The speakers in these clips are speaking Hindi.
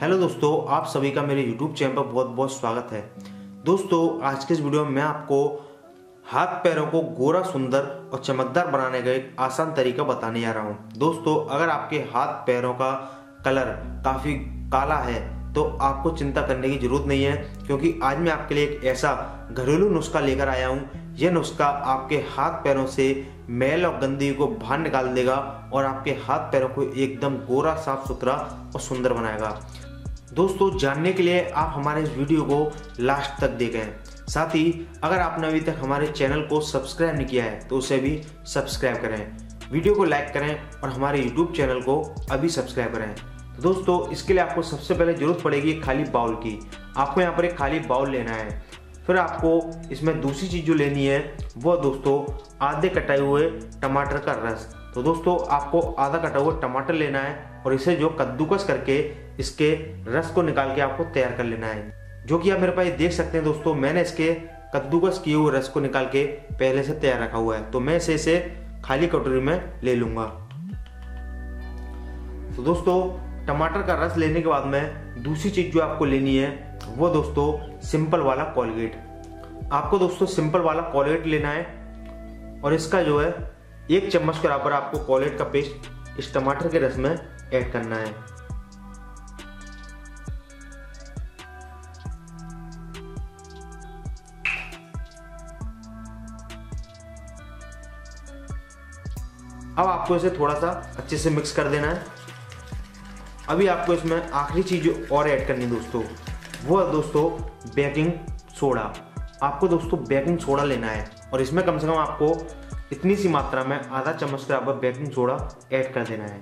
हेलो दोस्तों, आप सभी का मेरे YouTube चैनल पर बहुत बहुत स्वागत है। दोस्तों, आज के इस वीडियो में मैं आपको हाथ पैरों को गोरा, सुंदर और चमकदार बनाने का एक आसान तरीका बताने जा रहा हूँ। दोस्तों, अगर आपके हाथ पैरों का कलर काफ़ी काला है तो आपको चिंता करने की ज़रूरत नहीं है, क्योंकि आज मैं आपके लिए एक ऐसा घरेलू नुस्खा लेकर आया हूँ। यह नुस्खा आपके हाथ पैरों से मैल और गंदगी को बाहर निकाल देगा और आपके हाथ पैरों को एकदम गोरा, साफ सुथरा और सुंदर बनाएगा। दोस्तों, जानने के लिए आप हमारे इस वीडियो को लास्ट तक देखें। साथ ही अगर आपने अभी तक हमारे चैनल को सब्सक्राइब नहीं किया है तो उसे भी सब्सक्राइब करें, वीडियो को लाइक करें और हमारे यूट्यूब चैनल को अभी सब्सक्राइब करें। तो दोस्तों, इसके लिए आपको सबसे पहले ज़रूरत पड़ेगी एक खाली बाउल की। आपको यहाँ पर एक खाली बाउल लेना है। फिर आपको इसमें दूसरी चीज़ जो लेनी है वो दोस्तों आधे कटाए हुए टमाटर का रस। तो दोस्तों, आपको आधा कटा हुआ टमाटर लेना है और इसे जो कद्दूकस करके इसके रस को निकाल के आपको तैयार कर लेना है, जो कि आप मेरे पास देख सकते हैं। दोस्तों, मैंने इसके कद्दूकस किए हुए रस को निकाल के पहले से तैयार रखा हुआ है, तो मैं इसे खाली कटोरी में ले लूँगा। तो दोस्तों, टमाटर का रस लेने के बाद में दूसरी चीज़ जो आपको लेनी है वो दोस्तों सिंपल वाला कोलगेट। आपको दोस्तों सिंपल वाला कोलगेट लेना है और इसका जो है एक चम्मच के बराबर आपको कोलगेट का पेस्ट इस टमाटर के रस में ऐड करना है। अब आपको इसे थोड़ा सा अच्छे से मिक्स कर देना है। अभी आपको इसमें आखिरी चीज और ऐड करनी है दोस्तों, वो है दोस्तों बेकिंग सोडा। आपको दोस्तों बेकिंग सोडा लेना है और इसमें कम से कम आपको इतनी सी मात्रा में आधा चम्मच के बराबर बेकिंग सोडा ऐड कर देना है।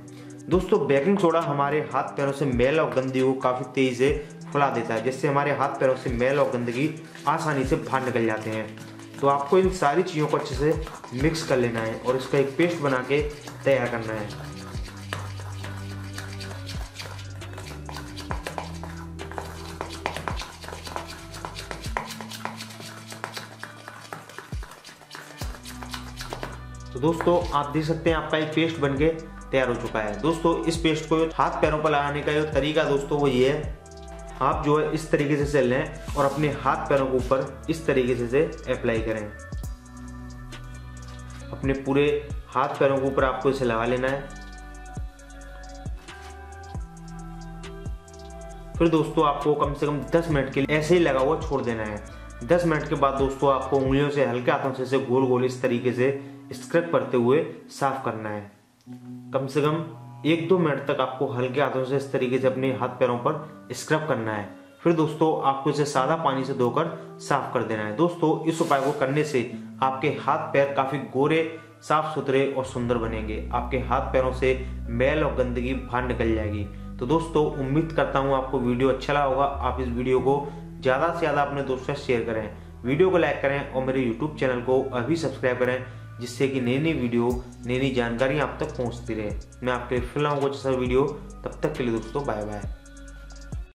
दोस्तों, बेकिंग सोडा हमारे हाथ पैरों से मैल और गंदगी को काफ़ी तेज़ी से फैला देता है, जिससे हमारे हाथ पैरों से मैल और गंदगी आसानी से बाहर निकल जाते हैं। तो आपको इन सारी चीज़ों को अच्छे से मिक्स कर लेना है और इसका एक पेस्ट बना के तैयार करना है। तो दोस्तों, आप देख सकते हैं आपका एक पेस्ट बनके तैयार हो चुका है। दोस्तों, इस पेस्ट को हाथ पैरों पर लगाने का जो तरीका दोस्तों वो ये है, आप जो है इस तरीके से लें और अपने हाथ पैरों के ऊपर इस तरीके से अप्लाई करें। अपने पूरे हाथ पैरों के ऊपर आपको इसे लगा लेना है। फिर दोस्तों, आपको कम से कम 10 मिनट के लिए ऐसे ही लगा हुआ छोड़ देना है। 10 मिनट के बाद दोस्तों, आपको उंगलियों से हल्के हाथों से गोल गोल इस तरीके से स्क्रब करते हुए साफ करना है। कम से कम 1-2 मिनट तक आपको हल्के हाथों से इस तरीके से अपने हाथ पैरों पर स्क्रब करना है। फिर दोस्तों, आपको इसे सादा पानी से धोकर साफ कर देना है। दोस्तों, इस उपाय को करने से आपके हाथ पैर काफ़ी गोरे, साफ सुथरे और सुंदर बनेंगे। आपके हाथ पैरों से मैल और गंदगी बाहर निकल जाएगी। तो दोस्तों, उम्मीद करता हूँ आपको वीडियो अच्छा लगा होगा। आप इस वीडियो को ज़्यादा से ज़्यादा अपने दोस्तों से शेयर करें, वीडियो को लाइक करें और मेरे यूट्यूब चैनल को अभी सब्सक्राइब करें, जिससे कि नई नई वीडियो, नई नई जानकारी आप तक पहुंचती रहे। मैं आपके फिलहाल कुछ ऐसा वीडियो, तब तक के लिए दोस्तों बाय बाय।